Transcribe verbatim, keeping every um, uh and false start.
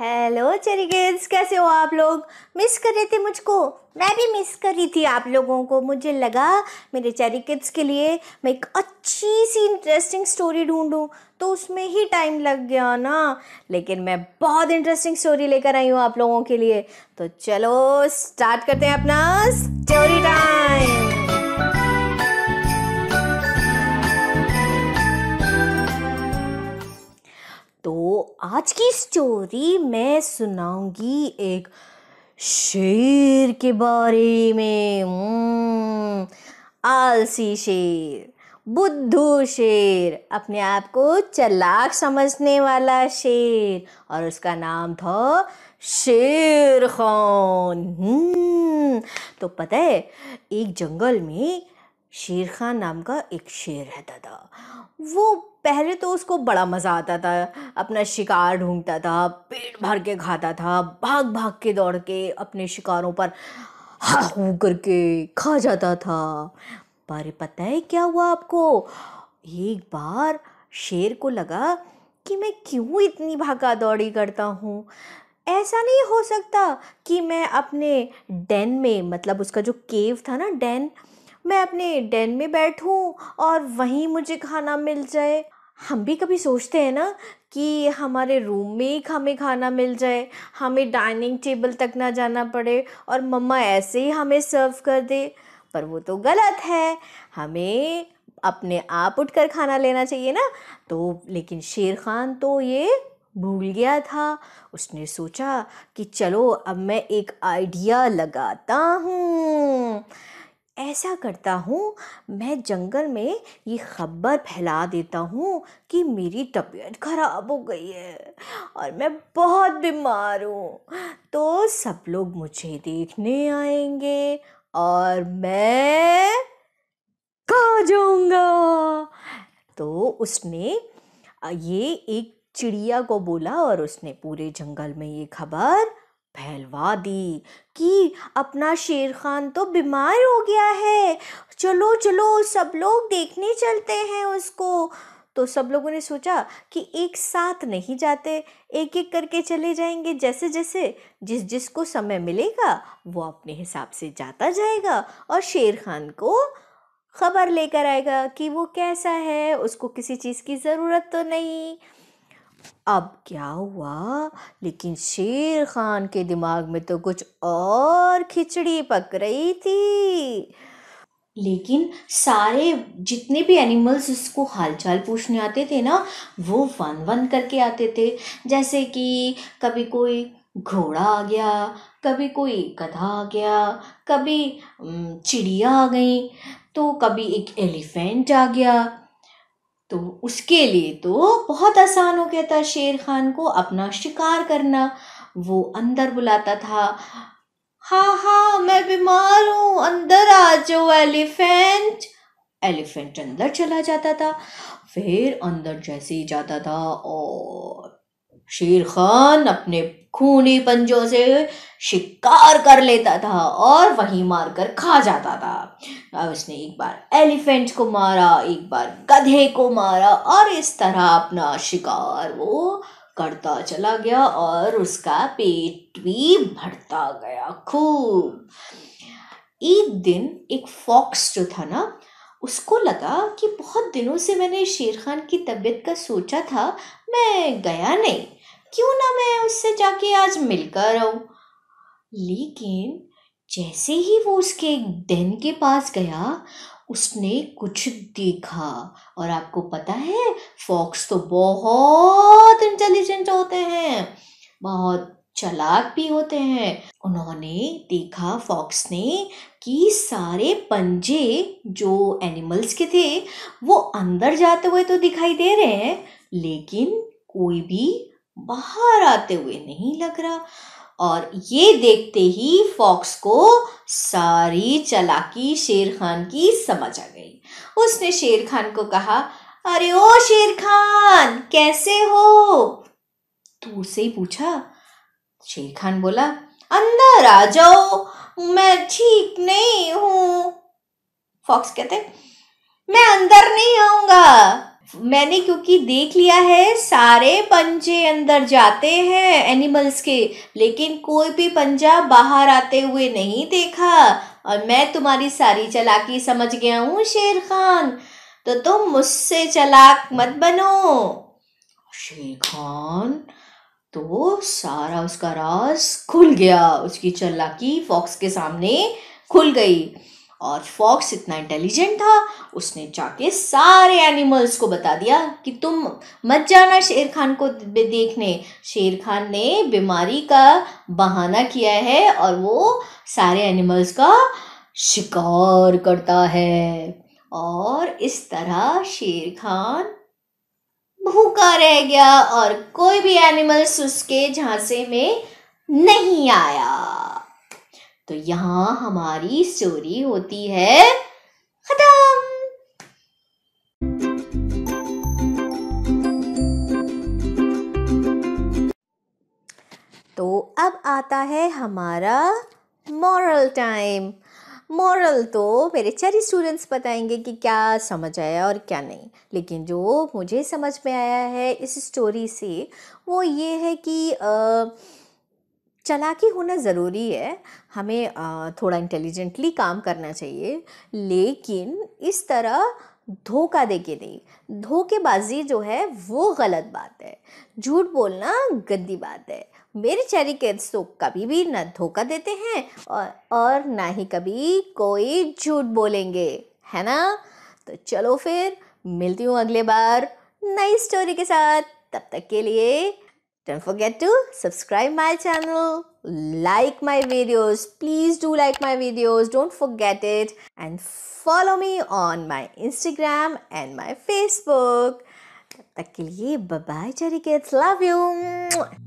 Hello cherry kids, कैसे हो आप लोग। मिस कर रहे थे मुझको, मैं भी मिस कर रही थी आप लोगों को। मुझे लगा मेरे चेरी किड्स के लिए मैं एक अच्छी सी इंटरेस्टिंग स्टोरी ढूंढूं, तो उसमें ही टाइम लग गया ना। लेकिन मैं बहुत इंटरेस्टिंग स्टोरी लेकर आई हूँ आप लोगों के लिए। तो चलो स्टार्ट करते हैं अपना स्टोरी टाइम। तो आज की स्टोरी मैं सुनाऊंगी एक शेर के बारे में। आलसी शेर, बुद्धू शेर, अपने आप को चालाक समझने वाला शेर, और उसका नाम था शेर खान। तो पता है, एक जंगल में शेर खान नाम का एक शेर रहता था। वो पहले तो उसको बड़ा मज़ा आता था, अपना शिकार ढूंढता था, पेट भर के खाता था, भाग भाग के दौड़ के अपने शिकारों पर हा हू करके खा जाता था। पर पता है क्या हुआ आपको, एक बार शेर को लगा कि मैं क्यों इतनी भागा दौड़ी करता हूँ। ऐसा नहीं हो सकता कि मैं अपने डैन में, मतलब उसका जो केव था ना, डैन, मैं अपने डैन में बैठूं और वहीं मुझे खाना मिल जाए। हम भी कभी सोचते हैं ना कि हमारे रूम में ही हमें खाना मिल जाए, हमें डाइनिंग टेबल तक ना जाना पड़े और मम्मा ऐसे ही हमें सर्व कर दे। पर वो तो गलत है, हमें अपने आप उठकर खाना लेना चाहिए ना। तो लेकिन शेर खान तो ये भूल गया था। उसने सोचा कि चलो अब मैं एक आइडिया लगाता हूँ। ऐसा करता हूँ, मैं जंगल में ये खबर फैला देता हूँ कि मेरी तबीयत ख़राब हो गई है और मैं बहुत बीमार हूँ। तो सब लोग मुझे देखने आएंगे और मैं खा जाऊँगा। तो उसने ये एक चिड़िया को बोला और उसने पूरे जंगल में ये खबर फैलवा दी कि अपना शेर खान तो बीमार हो गया है, चलो चलो सब लोग देखने चलते हैं उसको। तो सब लोगों ने सोचा कि एक साथ नहीं जाते, एक एक करके चले जाएंगे, जैसे जैसे जिस जिस को समय मिलेगा वो अपने हिसाब से जाता जाएगा और शेर खान को खबर लेकर आएगा कि वो कैसा है, उसको किसी चीज़ की ज़रूरत तो नहीं। अब क्या हुआ, लेकिन शेर खान के दिमाग में तो कुछ और खिचड़ी पक रही थी। लेकिन सारे जितने भी एनिमल्स उसको हालचाल पूछने आते थे ना, वो वन वन करके आते थे। जैसे कि कभी कोई घोड़ा आ गया, कभी कोई गधा आ गया, कभी चिड़िया आ गई, तो कभी एक एलिफेंट आ गया। तो उसके लिए तो बहुत आसान हो गया था शेर खान को अपना शिकार करना। वो अंदर बुलाता था, हाँ हाँ मैं बीमार हूँ, अंदर आ जाओ एलिफेंट। एलिफेंट अंदर चला जाता था। फिर अंदर जैसे ही जाता था और शेर खान अपने खूनी पंजों से शिकार कर लेता था और वहीं मार कर खा जाता था। अब उसने एक बार एलिफेंट को मारा, एक बार गधे को मारा, और इस तरह अपना शिकार वो करता चला गया और उसका पेट भी भरता गया खूब। एक दिन एक फॉक्स जो था ना, उसको लगा कि बहुत दिनों से मैंने शेर खान की तबीयत का सोचा था, मैं गया नहीं, क्यों ना मैं उससे जाके आज मिलकर आऊँ। लेकिन जैसे ही वो उसके डैन के पास गया, उसने कुछ देखा। और आपको पता है, फॉक्स तो बहुत इंटेलिजेंट होते हैं, बहुत चालाक भी होते हैं। उन्होंने देखा, फॉक्स ने, कि सारे पंजे जो एनिमल्स के थे वो अंदर जाते हुए तो दिखाई दे रहे हैं, लेकिन कोई भी बाहर आते हुए नहीं लग रहा। और ये देखते ही फॉक्स को सारी चालाकी शेर खान की समझ आ गई। उसने शेर खान को कहा, अरे ओ शेर खान, कैसे हो। दूर से ही पूछा। शेर खान बोला, अंदर आ जाओ, मैं ठीक नहीं हूँ। फॉक्स कहते, मैं अंदर नहीं आऊँगा। मैंने क्योंकि देख लिया है सारे पंजे अंदर जाते हैं एनिमल्स के, लेकिन कोई भी पंजा बाहर आते हुए नहीं देखा, और मैं तुम्हारी सारी चालाकी समझ गया हूँ शेर खान, तो तुम मुझसे चालाक मत बनो। शेर खान तो सारा उसका राज खुल गया, उसकी चालाकी फॉक्स के सामने खुल गई, और फॉक्स इतना इंटेलिजेंट था उसने जाके सारे एनिमल्स को बता दिया कि तुम मत जाना शेर खान को देखने। शेर खान ने बीमारी का बहाना किया है और वो सारे एनिमल्स का शिकार करता है, और इस तरह शेर खान भूखा रह गया और कोई भी एनिमल्स उसके झांसे में नहीं आया। तो यहाँ हमारी स्टोरी होती है खत्म। तो अब आता है हमारा मॉरल टाइम। मॉरल तो मेरे चेरी स्टूडेंट्स बताएंगे कि क्या समझ आया और क्या नहीं, लेकिन जो मुझे समझ में आया है इस स्टोरी से वो ये है कि आ, चालाकी होना ज़रूरी है, हमें थोड़ा इंटेलिजेंटली काम करना चाहिए, लेकिन इस तरह धोखा देके नहीं। धोखेबाजी जो है वो गलत बात है, झूठ बोलना गंदी बात है। मेरे चेरी किड्स तो कभी भी ना धोखा देते हैं और और ना ही कभी कोई झूठ बोलेंगे, है ना। तो चलो फिर मिलती हूँ अगले बार नई स्टोरी के साथ। तब तक के लिए Don't forget to subscribe my channel, like my videos, please do like my videos, don't forget it, and follow me on my Instagram and my Facebook. Till then, bye bye, Cherry Kids, love you.